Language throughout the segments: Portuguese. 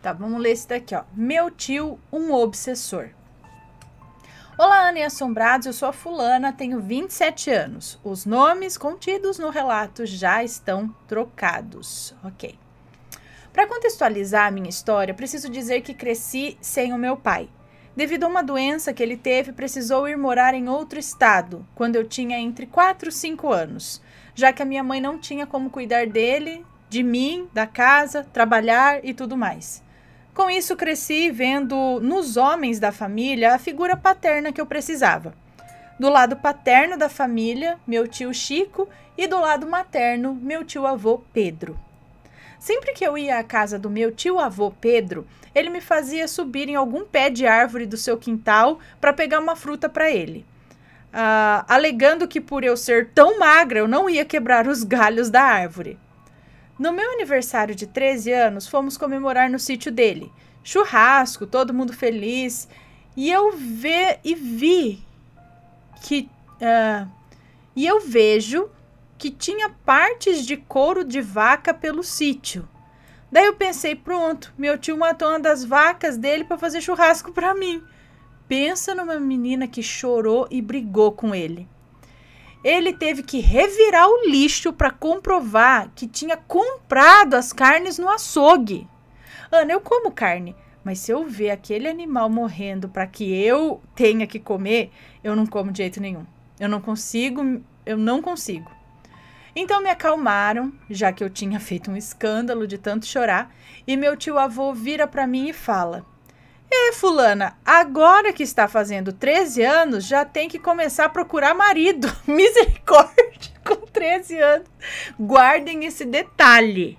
Tá, vamos ler esse daqui, ó. Meu tio, um obsessor. Olá, Ana e Assombrados, eu sou a fulana, tenho 27 anos. Os nomes contidos no relato já estão trocados. Ok. Para contextualizar a minha história, preciso dizer que cresci sem o meu pai. Devido a uma doença que ele teve, precisou ir morar em outro estado, quando eu tinha entre 4 e 5 anos, já que a minha mãe não tinha como cuidar dele, de mim, da casa, trabalhar e tudo mais. Com isso, cresci vendo nos homens da família a figura paterna que eu precisava. Do lado paterno da família, meu tio Chico, e do lado materno, meu tio avô Pedro. Sempre que eu ia à casa do meu tio-avô Pedro, ele me fazia subir em algum pé de árvore do seu quintal para pegar uma fruta para ele, alegando que por eu ser tão magra, eu não ia quebrar os galhos da árvore. No meu aniversário de 13 anos, fomos comemorar no sítio dele. Churrasco, todo mundo feliz. E eu vejo que tinha partes de couro de vaca pelo sítio. Daí eu pensei, pronto, meu tio matou uma das vacas dele para fazer churrasco para mim. Pensa numa menina que chorou e brigou com ele. Ele teve que revirar o lixo para comprovar que tinha comprado as carnes no açougue. Ana, eu como carne, mas se eu ver aquele animal morrendo para que eu tenha que comer, eu não como de jeito nenhum. Eu não consigo. Então me acalmaram, já que eu tinha feito um escândalo de tanto chorar, e meu tio-avô vira para mim e fala: "É, fulana, agora que está fazendo 13 anos, já tem que começar a procurar marido." Misericórdia, com 13 anos. Guardem esse detalhe.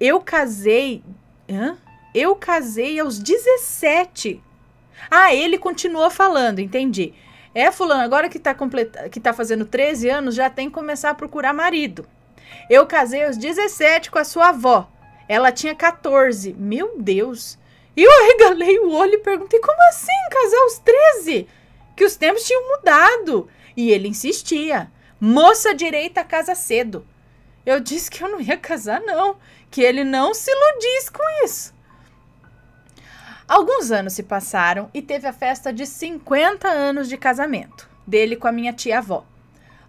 Eu casei aos 17. Ah, ele continuou falando, entendi. É, fulano, agora que tá fazendo 13 anos, já tem que começar a procurar marido. Eu casei aos 17 com a sua avó. Ela tinha 14. Meu Deus. E eu arregalei o olho e perguntei, como assim casar aos 13? Que os tempos tinham mudado. E ele insistia. Moça direita casa cedo. Eu disse que eu não ia casar, não. Que ele não se iludisse com isso. Alguns anos se passaram e teve a festa de 50 anos de casamento dele com a minha tia-avó.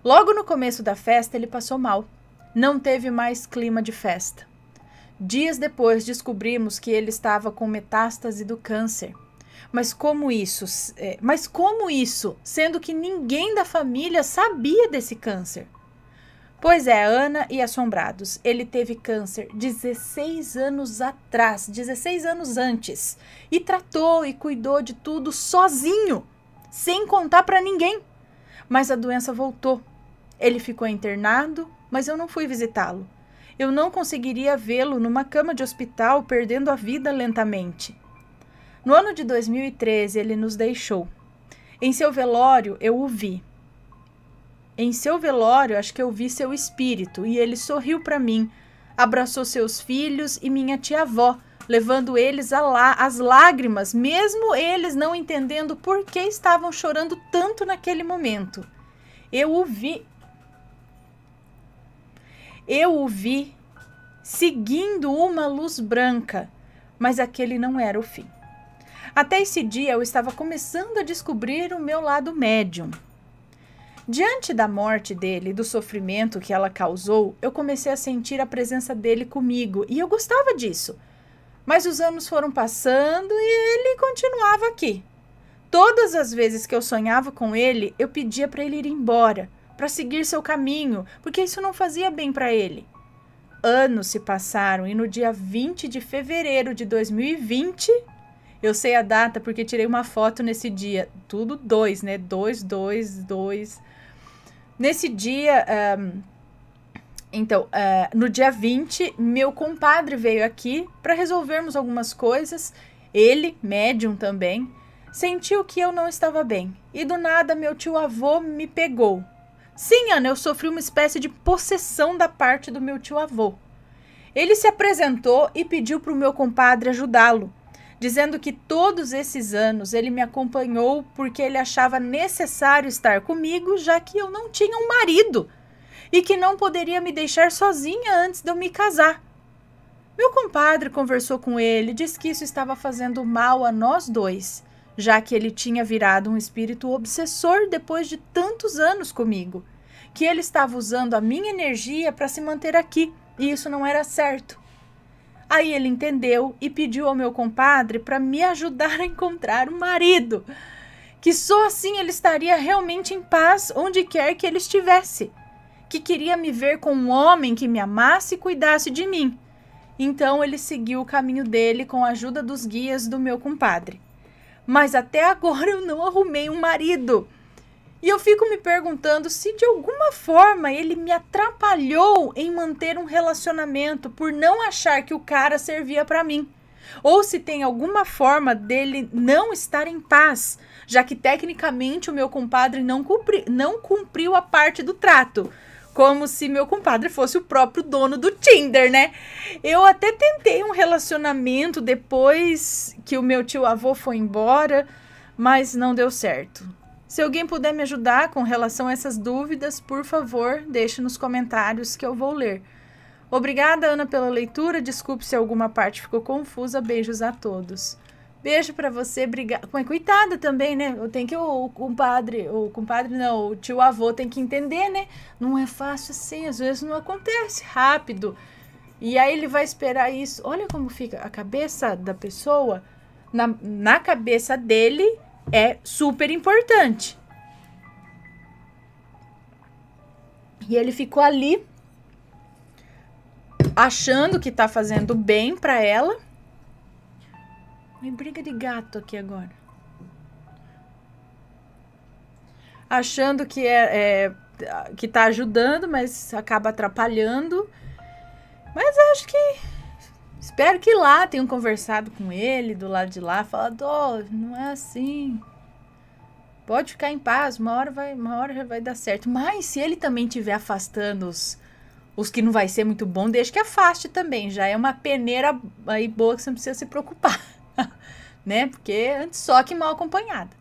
Logo no começo da festa, ele passou mal. Não teve mais clima de festa. Dias depois, descobrimos que ele estava com metástase do câncer. Mas como isso, sendo que ninguém da família sabia desse câncer? Pois é, Ana e Assombrados, ele teve câncer 16 anos atrás, 16 anos antes, e tratou e cuidou de tudo sozinho, sem contar pra ninguém. Mas a doença voltou. Ele ficou internado, mas eu não fui visitá-lo. Eu não conseguiria vê-lo numa cama de hospital, perdendo a vida lentamente. No ano de 2013, ele nos deixou. Em seu velório, eu o vi. Em seu velório, acho que eu vi seu espírito, e ele sorriu para mim, abraçou seus filhos e minha tia-avó, levando eles às lágrimas, mesmo eles não entendendo por que estavam chorando tanto naquele momento. Eu o vi seguindo uma luz branca, mas aquele não era o fim. Até esse dia, eu estava começando a descobrir o meu lado médium. Diante da morte dele e do sofrimento que ela causou, eu comecei a sentir a presença dele comigo e eu gostava disso. Mas os anos foram passando e ele continuava aqui. Todas as vezes que eu sonhava com ele, eu pedia para ele ir embora, para seguir seu caminho, porque isso não fazia bem para ele. Anos se passaram e no dia 20 de fevereiro de 2020... Eu sei a data porque tirei uma foto nesse dia. Tudo 2, né? 2, 2, 2. Nesse dia... no dia 20, meu compadre veio aqui para resolvermos algumas coisas. Ele, médium também, sentiu que eu não estava bem. E do nada, meu tio-avô me pegou. Sim, Ana, eu sofri uma espécie de possessão da parte do meu tio-avô. Ele se apresentou e pediu para o meu compadre ajudá-lo, dizendo que todos esses anos ele me acompanhou porque ele achava necessário estar comigo, já que eu não tinha um marido e que não poderia me deixar sozinha antes de eu me casar. Meu compadre conversou com ele, disse que isso estava fazendo mal a nós dois, já que ele tinha virado um espírito obsessor depois de tantos anos comigo, que ele estava usando a minha energia para se manter aqui, e isso não era certo. Aí ele entendeu e pediu ao meu compadre para me ajudar a encontrar um marido, que só assim ele estaria realmente em paz onde quer que ele estivesse, que queria me ver com um homem que me amasse e cuidasse de mim. Então ele seguiu o caminho dele com a ajuda dos guias do meu compadre. Mas até agora eu não arrumei um marido. E eu fico me perguntando se de alguma forma ele me atrapalhou em manter um relacionamento por não achar que o cara servia para mim. Ou se tem alguma forma dele não estar em paz, já que tecnicamente o meu compadre não cumpriu a parte do trato. Como se meu compadre fosse o próprio dono do Tinder, né? Eu até tentei um relacionamento depois que o meu tio-avô foi embora, mas não deu certo. Se alguém puder me ajudar com relação a essas dúvidas, por favor, deixe nos comentários que eu vou ler. Obrigada, Ana, pela leitura. Desculpe se alguma parte ficou confusa. Beijos a todos. Beijo pra você, obrigada. Coitada também, né? Tem que o tio-avô tem que entender, né? Não é fácil assim, às vezes não acontece rápido. E aí ele vai esperar isso. Olha como fica a cabeça da pessoa. Na cabeça dele é super importante. E ele ficou ali achando que tá fazendo bem pra ela. Uma briga de gato aqui agora. Achando que que tá ajudando, mas acaba atrapalhando. Mas acho que... espero que lá tenham conversado com ele, do lado de lá, falado, ó, não é assim. Pode ficar em paz, uma hora vai dar certo. Mas se ele também estiver afastando os que não vai ser muito bom, deixa que afaste também. Já é uma peneira aí boa que você não precisa se preocupar. Né? Porque antes só que mal acompanhada.